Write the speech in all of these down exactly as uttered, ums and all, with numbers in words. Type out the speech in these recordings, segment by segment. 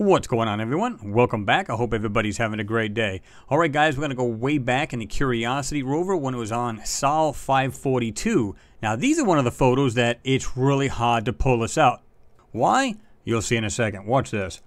What's going on, everyone? Welcome back. I hope everybody's having a great day. All right, guys, we're going to go way back in the Curiosity rover when it was on Sol five forty-two. Now, these are one of the photos that it's really hard to pull this out. Why? You'll see in a second. Watch this.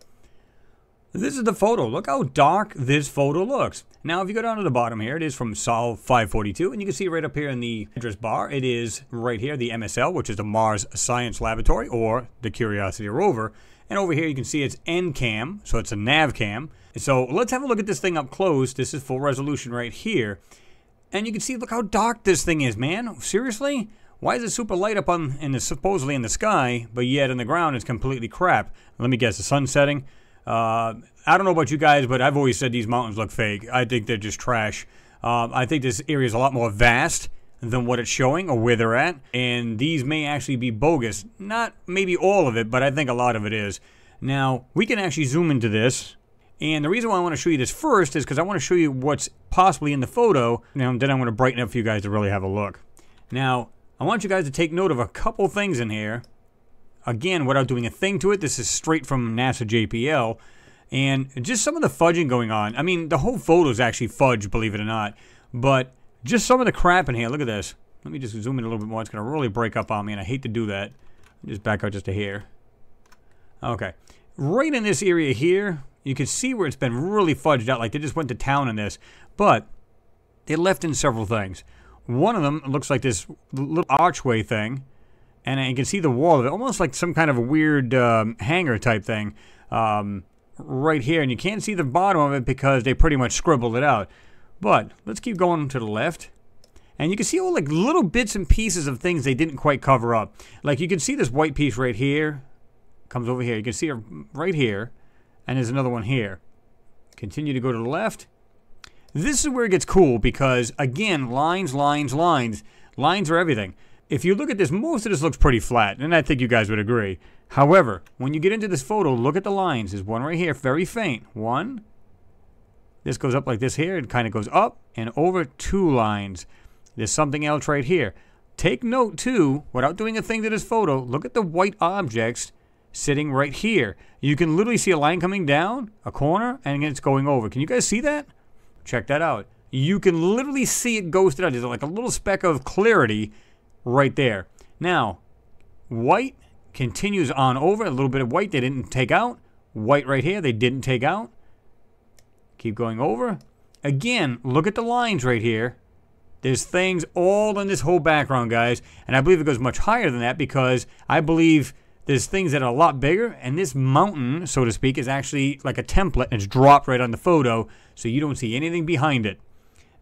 This is the photo. Look how dark this photo looks. Now, if you go down to the bottom here, it is from Sol five forty-two, and you can see right up here in the address bar, it is right here, the M S L, which is the Mars Science Laboratory, or the Curiosity rover. And over here, you can see it's N CAM, so it's a nav cam. So let's have a look at this thing up close. This is full resolution right here. And you can see, look how dark this thing is, man. Seriously? Why is it super light up on, in the, supposedly in the sky, but yet on the ground it's completely crap? Let me guess, the sun's setting? Uh, I don't know about you guys, but I've always said these mountains look fake. I think they're just trash. Uh, I think this area is a lot more vast than what it's showing or where they're at, and these may actually be bogus. Not maybe all of it, but I think a lot of it is. Now, we can actually zoom into this, and the reason why I want to show you this first is because I want to show you what's possibly in the photo, and then I'm going to brighten up for you guys to really have a look. Now, I want you guys to take note of a couple things in here. Again, without doing a thing to it, this is straight from NASA J P L. And just some of the fudging going on. I mean, the whole photo is actually fudged, believe it or not. But just some of the crap in here. Look at this. Let me just zoom in a little bit more. It's going to really break up on me, and I hate to do that. Just back out just to here. Okay. Right in this area here, you can see where it's been really fudged out. Like, they just went to town on this. But they left in several things. One of them looks like this little archway thing. And you can see the wall of it, almost like some kind of a weird um, hangar type thing um, right here. And you can't see the bottom of it because they pretty much scribbled it out. But let's keep going to the left. And you can see all like little bits and pieces of things they didn't quite cover up. Like you can see this white piece right here. Comes over here. You can see it right here. And there's another one here. Continue to go to the left. This is where it gets cool because, again, lines, lines, lines. Lines are everything. If you look at this, most of this looks pretty flat, and I think you guys would agree. However, when you get into this photo, look at the lines. There's one right here, very faint. One. This goes up like this here. It kind of goes up and over two lines. There's something else right here. Take note, too, without doing a thing to this photo, look at the white objects sitting right here. You can literally see a line coming down, a corner, and it's going over. Can you guys see that? Check that out. You can literally see it ghosted out. There's like a little speck of clarity right there. Now, white continues on over. A little bit of white they didn't take out. White right here they didn't take out. Keep going over. Again, look at the lines right here. There's things all in this whole background, guys. And I believe it goes much higher than that because I believe there's things that are a lot bigger. And this mountain, so to speak, is actually like a template. And it's dropped right on the photo so you don't see anything behind it.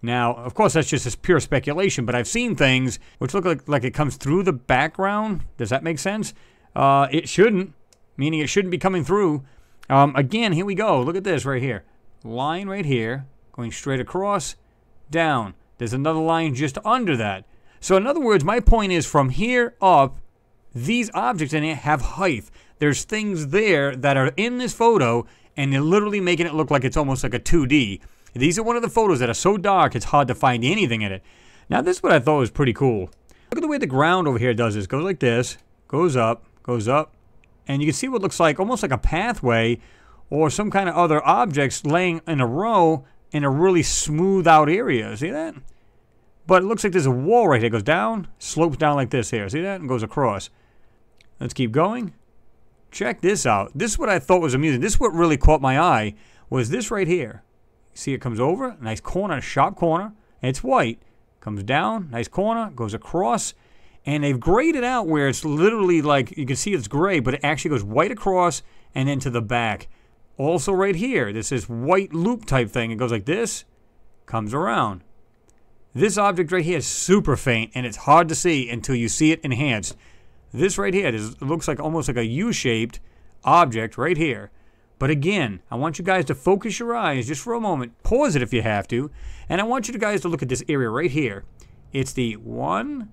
Now, of course, that's just pure speculation, but I've seen things which look like, like it comes through the background. Does that make sense? Uh, it shouldn't, meaning it shouldn't be coming through. Um, again, here we go. Look at this right here. Line right here, going straight across, down. There's another line just under that. So in other words, my point is from here up, these objects in it have height. There's things there that are in this photo, and they're literally making it look like it's almost like a two D. These are one of the photos that are so dark it's hard to find anything in it. Now this is what I thought was pretty cool. Look at the way the ground over here does this. Goes like this, goes up, goes up, and you can see what looks like almost like a pathway or some kind of other objects laying in a row in a really smooth out area. See that? But it looks like there's a wall right here. It goes down, slopes down like this here. See that? And goes across. Let's keep going. Check this out. This is what I thought was amusing. This is what really caught my eye was this right here. See, it comes over, nice corner, sharp corner, and it's white. Comes down, nice corner, goes across, and they've graded out where it's literally like, you can see it's gray, but it actually goes white across and then to the back. Also right here, this is white loop type thing. It goes like this, comes around. This object right here is super faint, and it's hard to see until you see it enhanced. This right here, this looks like almost like a U-shaped object right here. But again, I want you guys to focus your eyes just for a moment. Pause it if you have to. And I want you guys to look at this area right here. It's the one,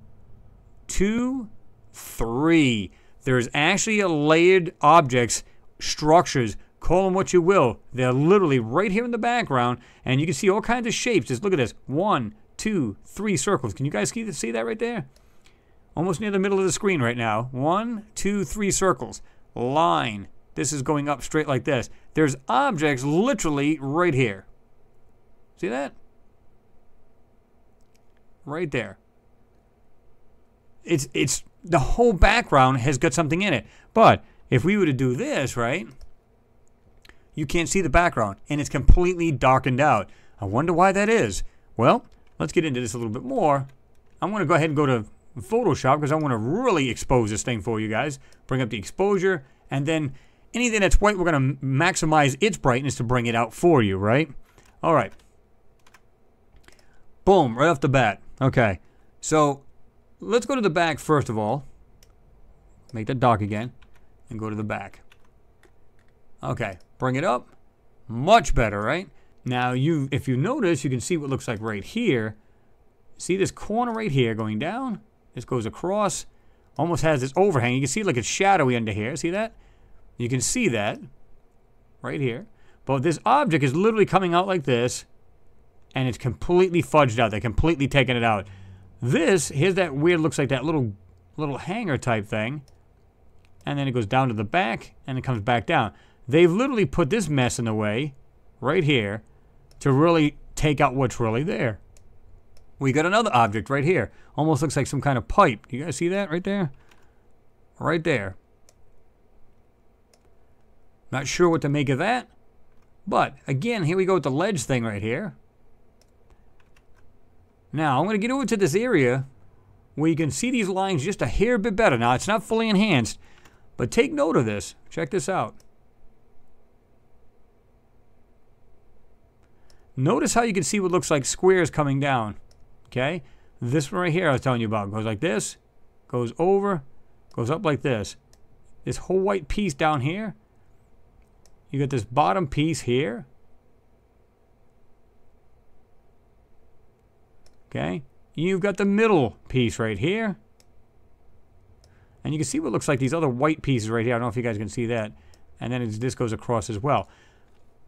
two, three. There's actually a layered objects, structures, call them what you will. They're literally right here in the background. And you can see all kinds of shapes. Just look at this. One, two, three circles. Can you guys see that right there? Almost near the middle of the screen right now. One, two, three circles. Line. This is going up straight like this. There's objects literally right here. See that? Right there. It's, it's, the whole background has got something in it. But if we were to do this, right, you can't see the background, and it's completely darkened out. I wonder why that is. Well, let's get into this a little bit more. I'm going to go ahead and go to Photoshop because I want to really expose this thing for you guys. Bring up the exposure, and then anything that's white, we're going to maximize its brightness to bring it out for you, right? All right. Boom, right off the bat. Okay, so let's go to the back first of all. Make that dark again, and go to the back. Okay, bring it up. Much better, right? Now, you, if you notice, you can see what looks like right here. See this corner right here going down? This goes across, almost has this overhang. You can see like it's shadowy under here. See that? You can see that right here. But this object is literally coming out like this, and it's completely fudged out. They're completely taking it out. This, here's that weird, looks like that little, little hanger type thing. And then it goes down to the back, and it comes back down. They've literally put this mess in the way right here to really take out what's really there. We got another object right here. Almost looks like some kind of pipe. You guys see that right there? Right there. Not sure what to make of that. But again, here we go with the ledge thing right here. Now I'm going to get over to this area where you can see these lines just a hair bit better. Now it's not fully enhanced, but take note of this. Check this out. Notice how you can see what looks like squares coming down, okay? This one right here I was telling you about goes like this, goes over, goes up like this. This whole white piece down here, you got this bottom piece here, okay? You've got the middle piece right here, and you can see what looks like these other white pieces right here. I don't know if you guys can see that, and then it's, this goes across as well.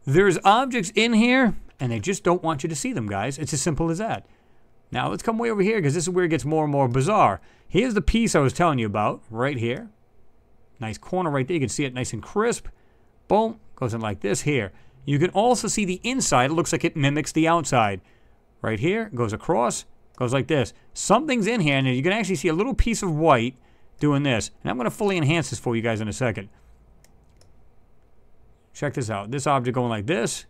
There's objects in here, and they just don't want you to see them, guys. It's as simple as that. Now, let's come way over here, because this is where it gets more and more bizarre. Here's the piece I was telling you about, right here. Nice corner right there. You can see it nice and crisp. Boom. Goes in like this here. You can also see the inside. It looks like it mimics the outside. Right here. Goes across. Goes like this. Something's in here, and you can actually see a little piece of white doing this. And I'm going to fully enhance this for you guys in a second. Check this out. This object going like this.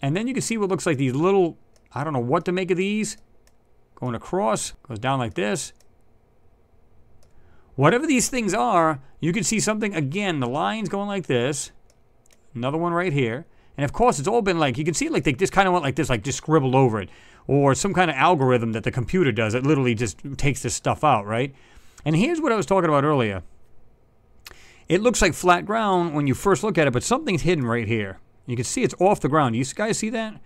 And then you can see what looks like these little, I don't know what to make of these. Going across, goes down like this. Whatever these things are, you can see something, again, the lines going like this. Another one right here. And of course, it's all been like, you can see like they just kind of went like this, like just scribbled over it. Or some kind of algorithm that the computer does that literally just takes this stuff out, right? And here's what I was talking about earlier. It looks like flat ground when you first look at it, but something's hidden right here. You can see it's off the ground. You guys see that?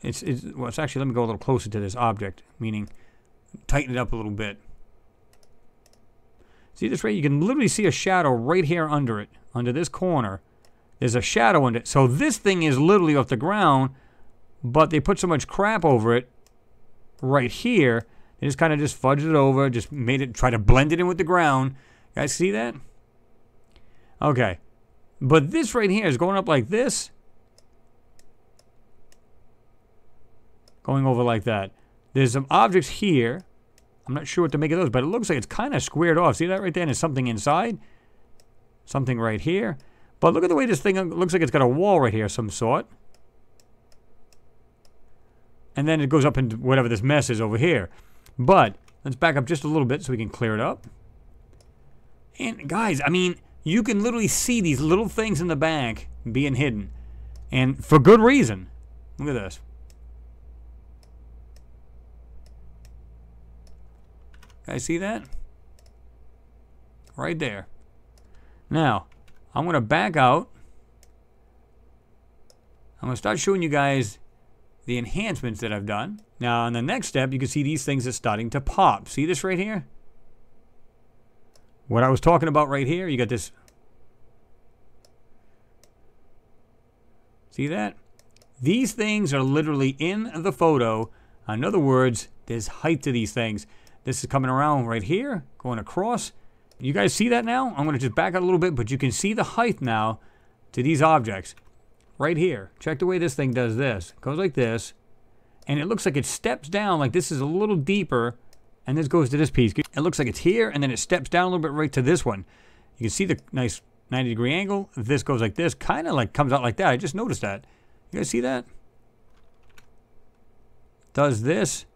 It's, it's, well, it's actually, let me go a little closer to this object, meaning tighten it up a little bit. See this right? You can literally see a shadow right here under it, under this corner. There's a shadow under it. So this thing is literally off the ground, but they put so much crap over it right here. They just kind of just fudged it over, just made it, try to blend it in with the ground. You guys see that? Okay. But this right here is going up like this. Going over like that. There's some objects here. I'm not sure what to make of those, but it looks like it's kind of squared off. See that right there? And there's something inside. Something right here. But look at the way this thing looks like it's got a wall right here of some sort. And then it goes up into whatever this mess is over here. But let's back up just a little bit so we can clear it up. And guys, I mean, you can literally see these little things in the back being hidden. And for good reason. Look at this. Guys, see that? Right there. Now, I'm going to back out. I'm going to start showing you guys the enhancements that I've done. Now, in the next step, you can see these things are starting to pop. See this right here? What I was talking about right here, you got this. See that? These things are literally in the photo. In other words, there's height to these things. This is coming around right here, going across, You guys see that now? I'm gonna just back out a little bit, but you can see the height now to these objects right here. Check the way this thing does this. It goes like this, and it looks like it steps down, like this is a little deeper, and this goes to this piece. It looks like it's here, and then it steps down a little bit right to this one. You can see the nice ninety degree angle. This goes like this, kinda like comes out like that. I just noticed that. You guys see that? Does this.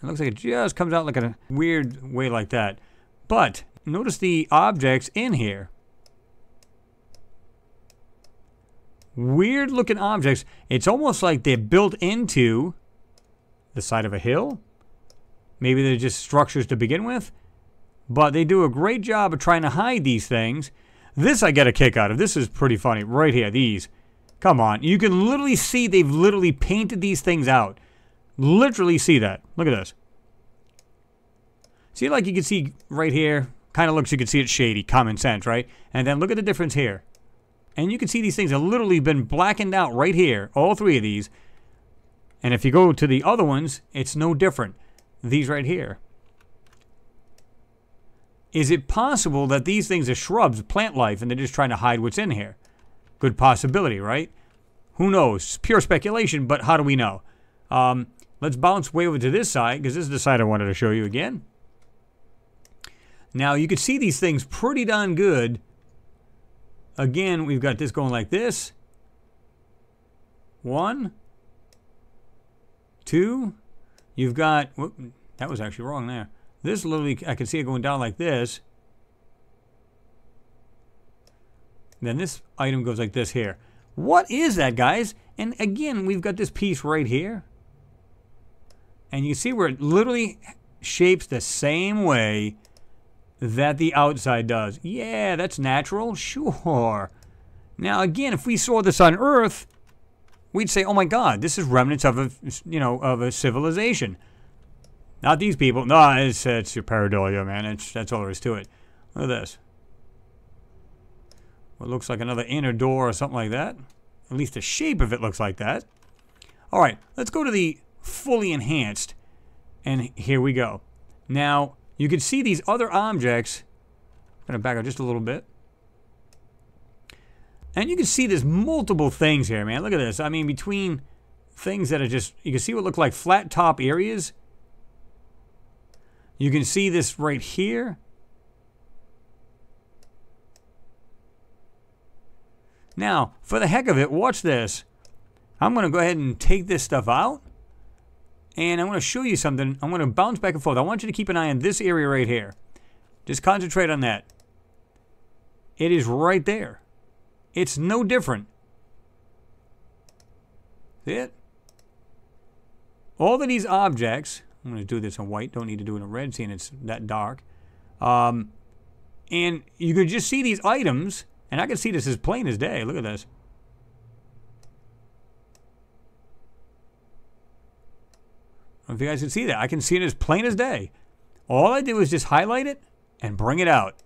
It looks like it just comes out like in a weird way like that. But notice the objects in here. Weird looking objects. It's almost like they're built into the side of a hill. Maybe they're just structures to begin with. But they do a great job of trying to hide these things. This I get a kick out of. This is pretty funny. Right here, these. Come on. You can literally see they've literally painted these things out. Literally see that. Look at this. See, like you can see right here. Kind of looks, you can see it's shady. Common sense, right? And then look at the difference here. And you can see these things have literally been blackened out right here, all three of these. And if you go to the other ones, it's no different. These right here. Is it possible that these things are shrubs, plant life, and they're just trying to hide what's in here? Good possibility, right? Who knows? Pure speculation, but how do we know? Um, let's bounce way over to this side, because this is the side I wanted to show you again. Now, you can see these things pretty darn good. Again, we've got this going like this. One. Two. You've got, whoop, that was actually wrong there. This literally, I can see it going down like this. And then this item goes like this here. What is that, guys? And again, we've got this piece right here. And you see where it literally shapes the same way that the outside does. Yeah, that's natural. Sure. Now, again, if we saw this on Earth, we'd say, "Oh my God, this is remnants of a, you know, of a civilization." Not these people. No, it's it's your pareidolia, man. It's, that's all there is to it. Look at this. What looks like another inner door or something like that. At least the shape of it looks like that. All right, let's go to the fully enhanced, and here we go. Now. You can see these other objects. I'm going to back up just a little bit. And you can see there's multiple things here, man. Look at this. I mean, between things that are just, you can see what look like flat top areas. You can see this right here. Now, for the heck of it, watch this. I'm going to go ahead and take this stuff out. And I want to show you something. I'm going to bounce back and forth. I want you to keep an eye on this area right here. Just concentrate on that. It is right there. It's no different. See it? All of these objects, I'm going to do this in white. Don't need to do it in red, seeing it's that dark. Um, and you can just see these items. And I can see this as plain as day. Look at this. If you guys can see that, I can see it as plain as day. All I do is just highlight it and bring it out.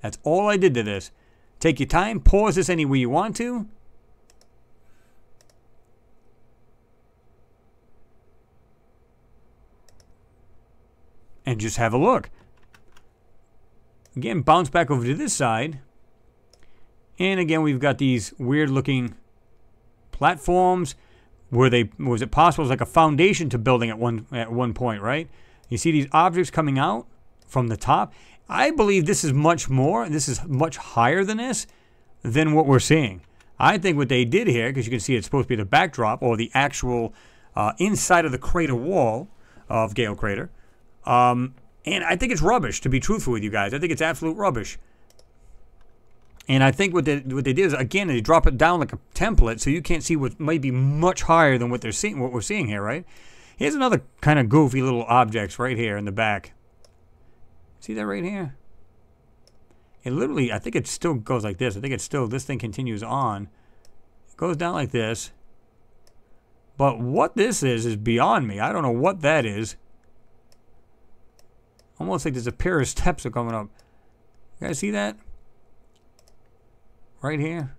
That's all I did to this. Take your time, pause this any way you want to. And just have a look. Again, bounce back over to this side. And again, we've got these weird looking platforms. Were they, was it possible it was like a foundation to building at one at one point, right? You see these objects coming out from the top. I believe this is much more, this is much higher than this, than what we're seeing. I think what they did here, because you can see it's supposed to be the backdrop or the actual uh, inside of the crater wall of Gale Crater. Um, and I think it's rubbish, to be truthful with you guys. I think it's absolute rubbish. And I think what they, what they did is, again, they drop it down like a template so you can't see what might be much higher than what they're seeing, what we're seeing here, right? Here's another kind of goofy little objects right here in the back. See that right here? It literally, I think it still goes like this. I think it's still, this thing continues on. It goes down like this. But what this is is beyond me. I don't know what that is. Almost like there's a pair of steps are coming up. You guys see that? Right here.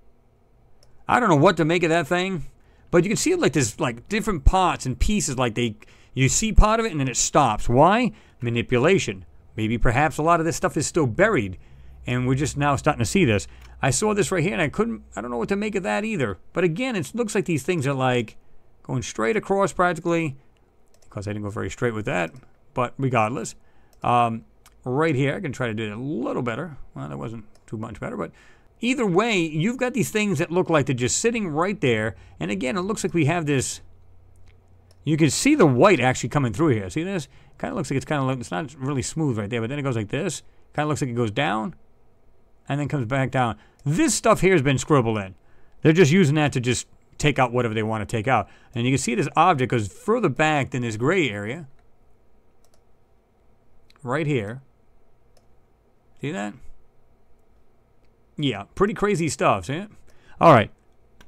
I don't know what to make of that thing, but you can see it like this, like different parts and pieces, like they, you see part of it and then it stops. Why? Manipulation. Maybe perhaps a lot of this stuff is still buried, and we're just now starting to see this. I saw this right here, and I couldn't, I don't know what to make of that either. But again, it looks like these things are like going straight across practically, because I didn't go very straight with that, but regardless. Um, right here, I can try to do it a little better. Well, that wasn't too much better, but either way, you've got these things that look like they're just sitting right there. And again, it looks like we have this, you can see the white actually coming through here. See this? Kind of looks like it's kind of, it's not really smooth right there, but then it goes like this. Kind of looks like it goes down and then comes back down. This stuff here has been scribbled in. They're just using that to just take out whatever they want to take out. And you can see this object goes further back than this gray area. Right here. See that? Yeah, pretty crazy stuff, see it? All right.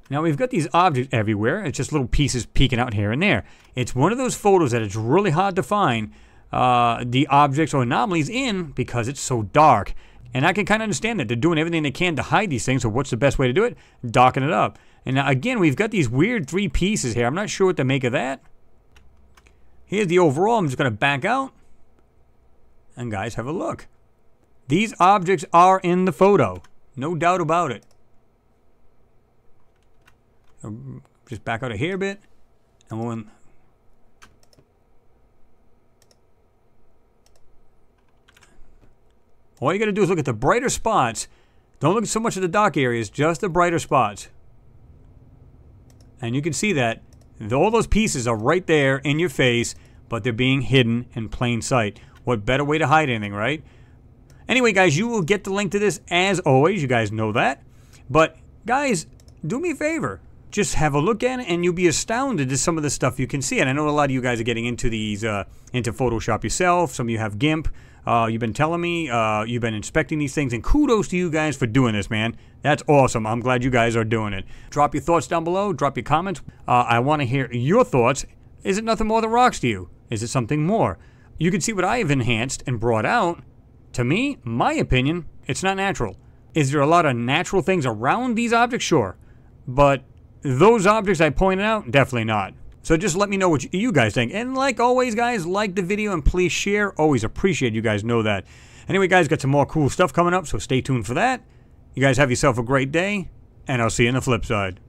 Now we've got these objects everywhere. It's just little pieces peeking out here and there. It's one of those photos that it's really hard to find uh, the objects or anomalies in because it's so dark. And I can kind of understand that. They're doing everything they can to hide these things, so what's the best way to do it? Darken it up. And now again, we've got these weird three pieces here. I'm not sure what to make of that. Here's the overall. I'm just going to back out. And guys, have a look. These objects are in the photo. No doubt about it. Just back out of here a bit. And we'll... all you got to do is look at the brighter spots. Don't look so much at the dark areas, just the brighter spots. And you can see that all those pieces are right there in your face, but they're being hidden in plain sight. What better way to hide anything, right? Anyway, guys, you will get the link to this as always. You guys know that. But, guys, do me a favor. Just have a look at it, and you'll be astounded at some of the stuff you can see. And I know a lot of you guys are getting into these, uh, into Photoshop yourself. Some of you have GIMP. Uh, you've been telling me. Uh, you've been inspecting these things. And kudos to you guys for doing this, man. That's awesome. I'm glad you guys are doing it. Drop your thoughts down below. Drop your comments. Uh, I want to hear your thoughts. Is it nothing more than rocks to you? Is it something more? You can see what I have enhanced and brought out. To me, my opinion, it's not natural. Is there a lot of natural things around these objects? Sure. But those objects I pointed out, definitely not. So just let me know what you guys think. And like always, guys, like the video and please share. Always appreciate you guys know that. Anyway, guys, got some more cool stuff coming up, so stay tuned for that. You guys have yourself a great day, and I'll see you on the flip side.